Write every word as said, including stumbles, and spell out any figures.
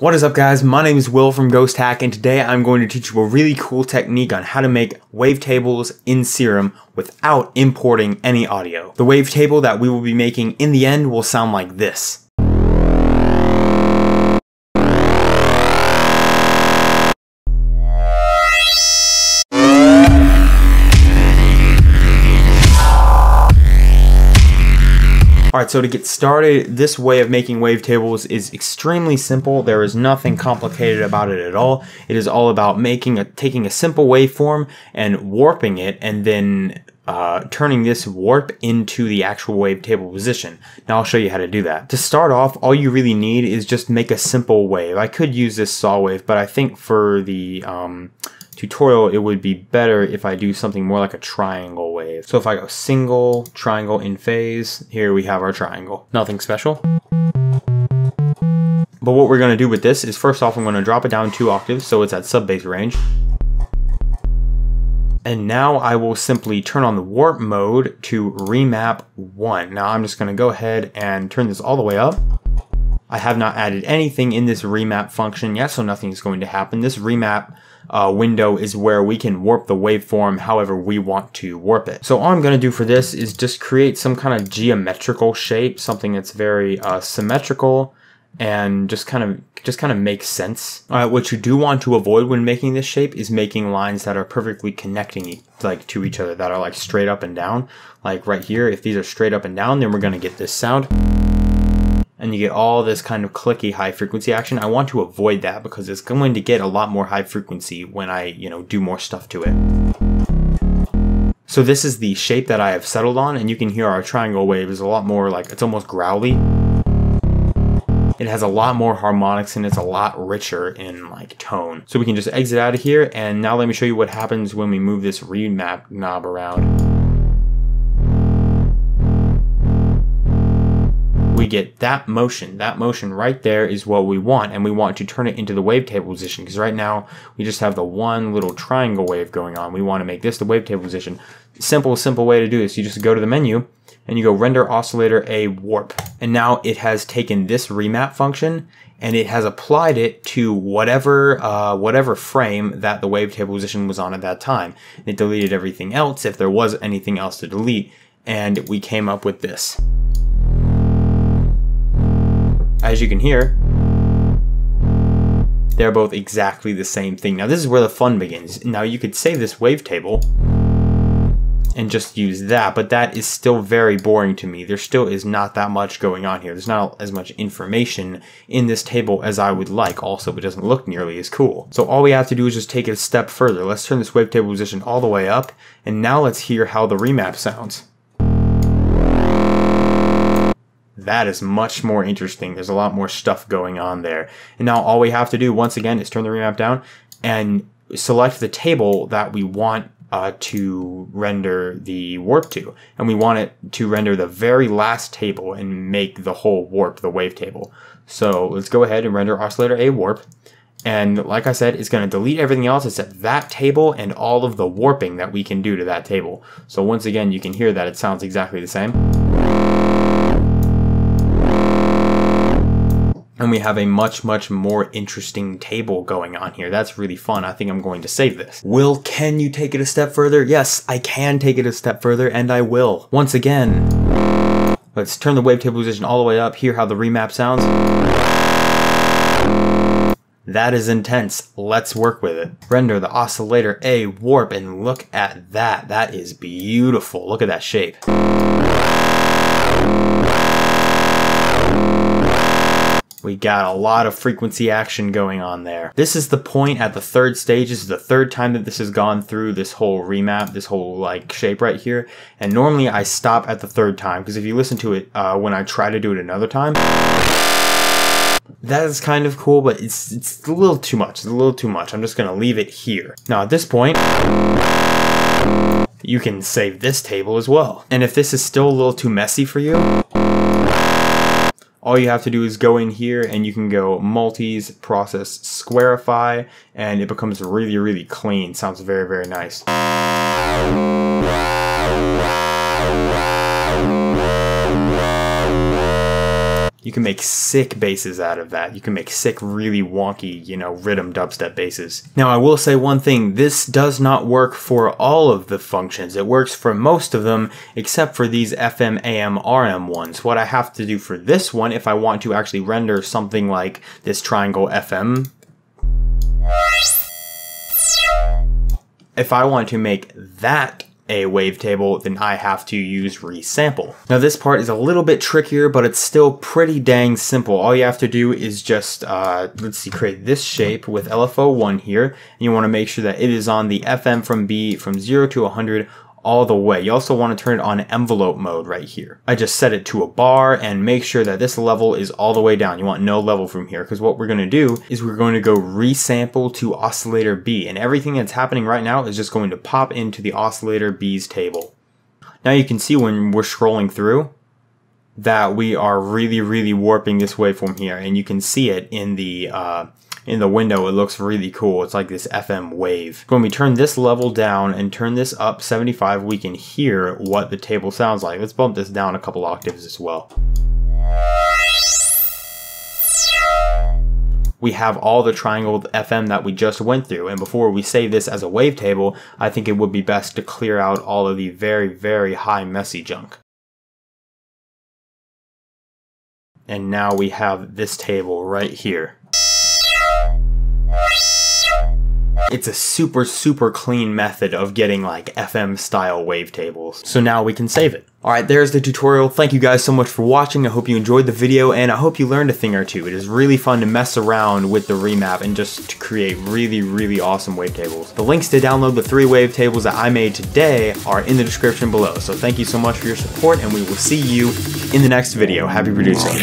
What is up, guys? My name is Will from Ghost Hack, and today I'm going to teach you a really cool technique on how to make wavetables in Serum without importing any audio. The wavetable that we will be making in the end will sound like this. Alright, so to get started, this way of making wavetables is extremely simple. There is nothing complicated about it at all. It is all about making a, taking a simple waveform and warping it, and then uh, turning this warp into the actual wavetable position. Now I'll show you how to do that. To start off, all you really need is just make a simple wave. I could use this saw wave, but I think for the um, tutorial it would be better if I do something more like a triangle wave. So if I go single, triangle, in phase, here we have our triangle. Nothing special. But what we're going to do with this is, first off, I'm going to drop it down two octaves so it's at sub bass range. And now I will simply turn on the warp mode to remap one. Now I'm just going to go ahead and turn this all the way up. I have not added anything in this remap function yet, so nothing is going to happen. This remap uh, window is where we can warp the waveform however we want to warp it. So all I'm going to do for this is just create some kind of geometrical shape, something that's very uh, symmetrical and just kind of just kind of makes sense. All right, what you do want to avoid when making this shape is making lines that are perfectly connecting like to each other, that are like straight up and down. Like right here, if these are straight up and down, then we're going to get this sound. And you get all this kind of clicky high frequency action. I want to avoid that because it's going to get a lot more high frequency when I, you know, do more stuff to it. So this is the shape that I have settled on, and you can hear our triangle wave is a lot more like, it's almost growly. It has a lot more harmonics and it's a lot richer in like tone. So we can just exit out of here, and now let me show you what happens when we move this remap knob around. We get that motion. That motion right there is what we want, and we want to turn it into the wavetable position, because right now we just have the one little triangle wave going on. We want to make this the wavetable position. Simple, simple way to do this. You just go to the menu and you go render oscillator a warp. And now it has taken this remap function and it has applied it to whatever uh, whatever frame that the wavetable position was on at that time. And it deleted everything else if there was anything else to delete, and we came up with this. As you can hear, they're both exactly the same thing. Now this is where the fun begins. Now you could save this wavetable and just use that, but that is still very boring to me. There still is not that much going on here. There's not as much information in this table as I would like. Also, it doesn't look nearly as cool. So all we have to do is just take it a step further. Let's turn this wavetable position all the way up, and now let's hear how the remap sounds. That is much more interesting. There's a lot more stuff going on there. And now all we have to do once again is turn the remap down and select the table that we want uh, to render the warp to. And we want it to render the very last table and make the whole warp the wavetable. So let's go ahead and render oscillator A warp. And like I said, it's going to delete everything else except that table and all of the warping that we can do to that table. So once again, you can hear that it sounds exactly the same. And we have a much, much more interesting table going on here. That's really fun. I think I'm going to save this. Will, can you take it a step further? Yes, I can take it a step further, and I will. Once again, let's turn the wavetable position all the way up, hear how the remap sounds. That is intense. Let's work with it. Render the oscillator A warp, and look at that. That is beautiful. Look at that shape. We got a lot of frequency action going on there. This is the point at the third stage. This is the third time that this has gone through this whole remap, this whole like shape right here. And normally I stop at the third time, because if you listen to it uh, when I try to do it another time, that is kind of cool, but it's, it's a little too much. It's a little too much. I'm just going to leave it here. Now at this point, you can save this table as well. And if this is still a little too messy for you, all you have to do is go in here and you can go multis, process, squarify, and it becomes really, really clean. Sounds very, very nice. you can make sick basses out of that. You can make sick, really wonky, you know, rhythm dubstep basses. Now I will say one thing, this does not work for all of the functions. It works for most of them except for these F M, A M, R M ones. What I have to do for this one, if I want to actually render something like this triangle F M, if I want to make that a wavetable, then I have to use resample. Now this part is a little bit trickier, but it's still pretty dang simple. All you have to do is just, uh, let's see, create this shape with L F O one here, and you wanna make sure that it is on the F M from B from zero to one hundred all the way. You also wanna turn it on envelope mode right here. I just set it to a bar and make sure that this level is all the way down. You want no level from here, because what we're gonna do is we're going to go resample to oscillator B, and everything that's happening right now is just going to pop into the oscillator B's table. Now you can see when we're scrolling through that we are really, really warping this waveform here, and you can see it in the, uh, in the window. It looks really cool. It's like this F M wave. When we turn this level down and turn this up seventy-five, we can hear what the table sounds like. Let's bump this down a couple octaves as well. We have all the triangle F M that we just went through, and before we save this as a wavetable, I think it would be best to clear out all of the very, very high messy junk. And now we have this table right here. It's a super, super clean method of getting like F M style wavetables. So now we can save it. All right, there's the tutorial. Thank you guys so much for watching. I hope you enjoyed the video, and I hope you learned a thing or two. It is really fun to mess around with the remap and just to create really, really awesome wavetables. The links to download the three wavetables that I made today are in the description below. So thank you so much for your support, and we will see you in the next video. Happy producing.